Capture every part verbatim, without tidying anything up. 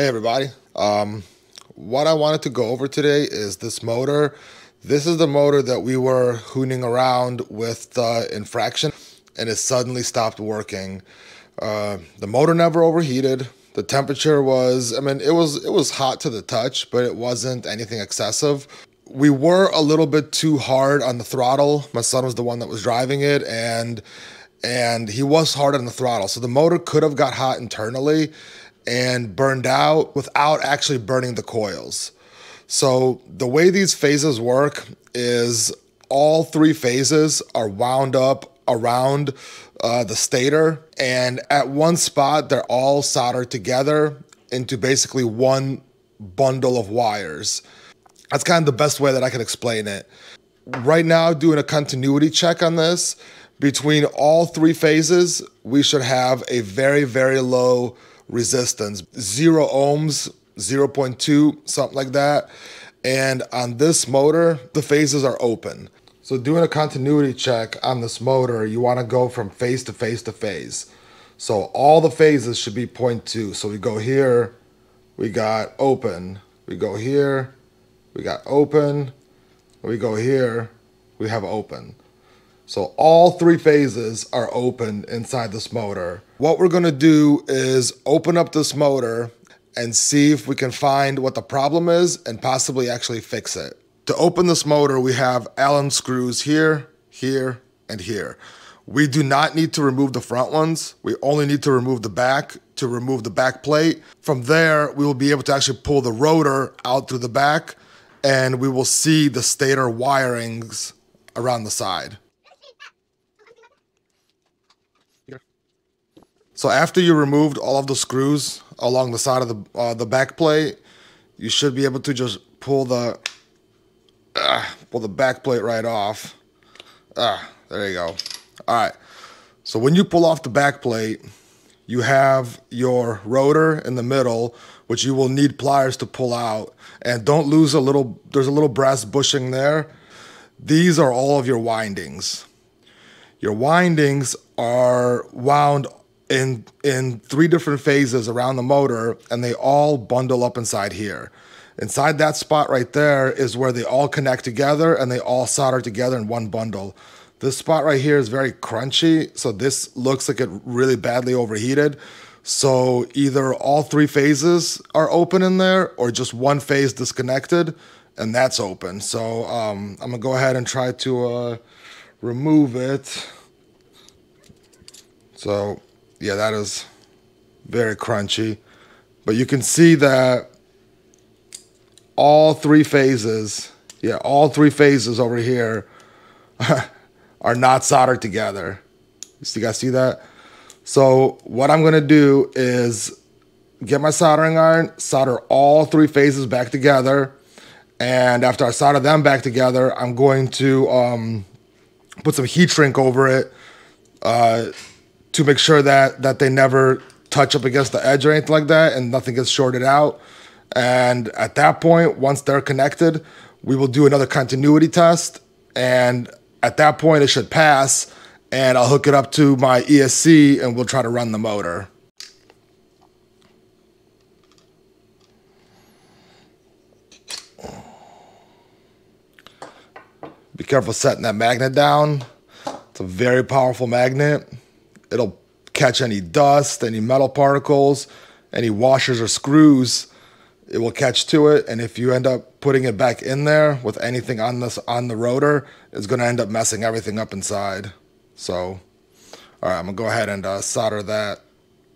Hey everybody, um, what I wanted to go over today is this motor. This is the motor that we were hooning around with the Infraction, and it suddenly stopped working. Uh, the motor never overheated. The temperature was, I mean, it was, it was hot to the touch, but it wasn't anything excessive. We were a little bit too hard on the throttle. My son was the one that was driving it, and and he was hard on the throttle. So the motor could have got hot internally and burned out without actually burning the coils. So the way these phases work is all three phases are wound up around uh, the stator, and at one spot they're all soldered together into basically one bundle of wires. That's kind of the best way that I can explain it. Right now, doing a continuity check on this, between all three phases, we should have a very, very low resistance, zero ohms, zero point two, something like that. And on this motor, the phases are open. So doing a continuity check on this motor, you wanna go from phase to phase to phase. So all the phases should be zero point two. So we go here, we got open. We go here, we got open. We go here, we have open. So all three phases are open inside this motor. What we're gonna do is open up this motor and see if we can find what the problem is and possibly actually fix it. To open this motor, we have Allen screws here, here, and here. We do not need to remove the front ones. We only need to remove the back to remove the back plate. From there, we will be able to actually pull the rotor out through the back, and we will see the stator wirings around the side. So after you removed all of the screws along the side of the, uh, the back plate, you should be able to just pull the uh, pull the back plate right off. Ah, uh, there you go. All right. So when you pull off the back plate, you have your rotor in the middle, which you will need pliers to pull out. And don't lose a little, there's a little brass bushing there. These are all of your windings. Your windings are wound In, in three different phases around the motor, and they all bundle up inside here. Inside that spot right there is where they all connect together and they all solder together in one bundle. This spot right here is very crunchy, so this looks like it really badly overheated. So either all three phases are open in there or just one phase disconnected, and that's open. So um, I'm gonna go ahead and try to uh, remove it. So. Yeah, that is very crunchy. But you can see that all three phases, yeah, all three phases over here are not soldered together. You guys see that? So what I'm gonna do is get my soldering iron, solder all three phases back together. And after I solder them back together, I'm going to um, put some heat shrink over it. Uh, to make sure that, that they never touch up against the edge or anything like that and nothing gets shorted out. And at that point, once they're connected, we will do another continuity test. And at that point, it should pass. And I'll hook it up to my E S C and we'll try to run the motor. Be careful setting that magnet down. It's a very powerful magnet. It'll catch any dust, any metal particles, any washers or screws. It will catch to it, and if you end up putting it back in there with anything on this on the rotor, it's going to end up messing everything up inside. So, all right, I'm gonna go ahead and uh, solder that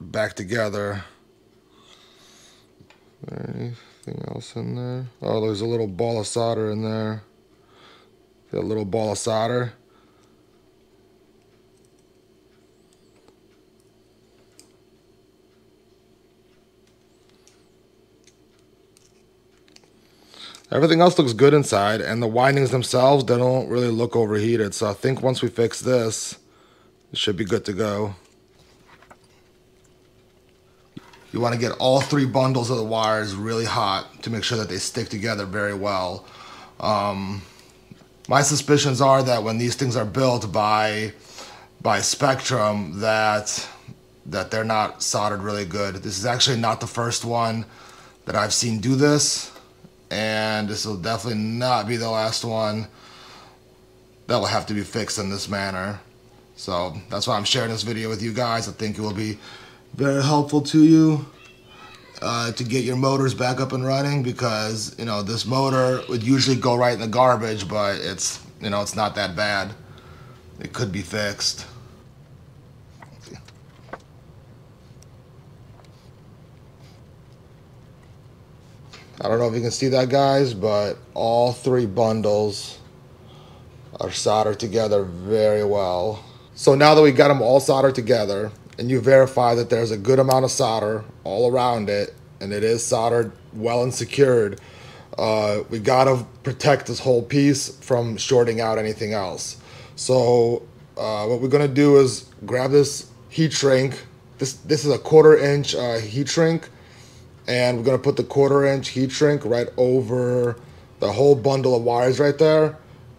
back together. Is there anything else in there? Oh, there's a little ball of solder in there. That little ball of solder. Everything else looks good inside, and the windings themselves, they don't really look overheated. So I think once we fix this, it should be good to go. You want to get all three bundles of the wires really hot to make sure that they stick together very well. Um, my suspicions are that when these things are built by by Spectrum, that that they're not soldered really good. This is actually not the first one that I've seen do this, and this will definitely not be the last one that will have to be fixed in this manner. So that's why I'm sharing this video with you guys. I think it will be very helpful to you uh, to get your motors back up and running, because you know this motor would usually go right in the garbage, but it's you know it's not that bad. It could be fixed. I don't know if you can see that, guys, but all three bundles are soldered together very well. So now that we got them all soldered together, and you verify that there's a good amount of solder all around it, and it is soldered well and secured, uh, we gotta protect this whole piece from shorting out anything else. So uh, what we're gonna do is grab this heat shrink. This this is a quarter inch uh, heat shrink, and we're gonna put the quarter inch heat shrink right over the whole bundle of wires right there.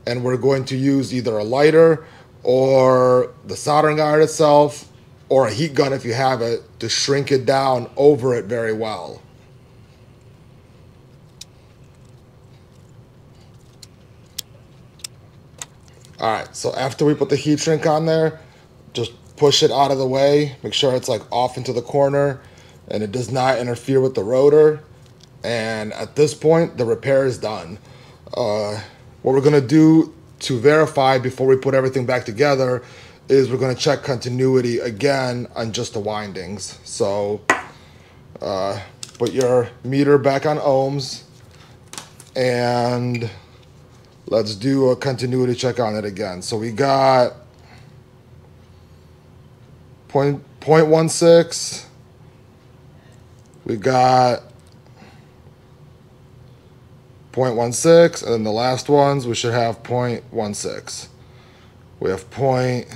And we're going to use either a lighter or the soldering iron itself, or a heat gun if you have it, to shrink it down over it very well. All right, so after we put the heat shrink on there, just push it out of the way. Make sure it's like off into the corner and it does not interfere with the rotor. And at this point, the repair is done. Uh, What we're gonna do to verify before we put everything back together is we're gonna check continuity again on just the windings. So uh, put your meter back on ohms and let's do a continuity check on it again. So we got zero point one six, we got zero point one six, and then the last ones we should have zero point one six. We have zero point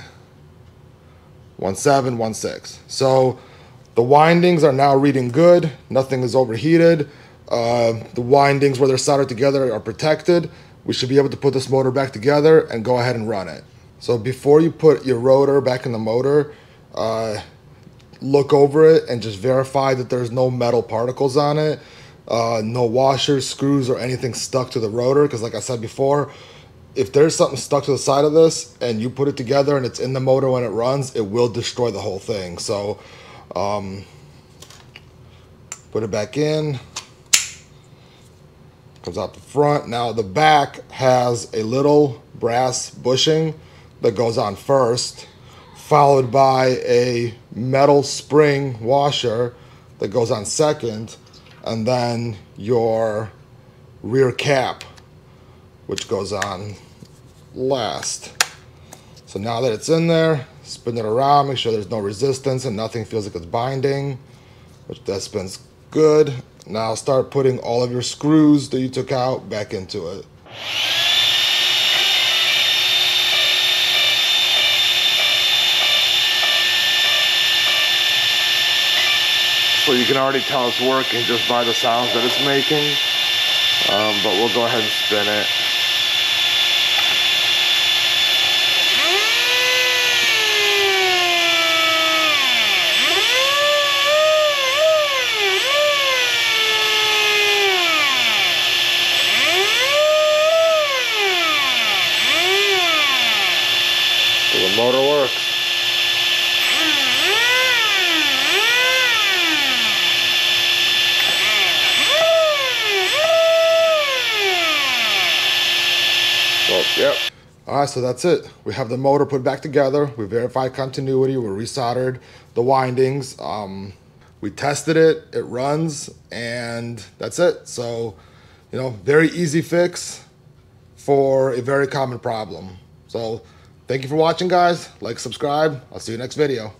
one seven one six. So the windings are now reading good. Nothing is overheated. Uh, the windings where they're soldered together are protected. We should be able to put this motor back together and go ahead and run it. So before you put your rotor back in the motor, uh, look over it and just verify that there's no metal particles on it. Uh, no washers, screws, or anything stuck to the rotor, because like I said before, if there's something stuck to the side of this and you put it together and it's in the motor when it runs, it will destroy the whole thing. So um, put it back in, comes out the front. Now the back has a little brass bushing that goes on first, followed by a metal spring washer that goes on second, and then your rear cap, which goes on last. So now that it's in there, spin it around, make sure there's no resistance and nothing feels like it's binding, which that spins good. Now start putting all of your screws that you took out back into it. So you can already tell it's working just by the sounds that it's making, um, but we'll go ahead and spin it. So the motor works. Yep. All right, so that's it. We have the motor put back together. We verified continuity. We resoldered the windings. Um, we tested it. It runs, and that's it. So, you know, very easy fix for a very common problem. So thank you for watching, guys. Like, subscribe. I'll see you next video.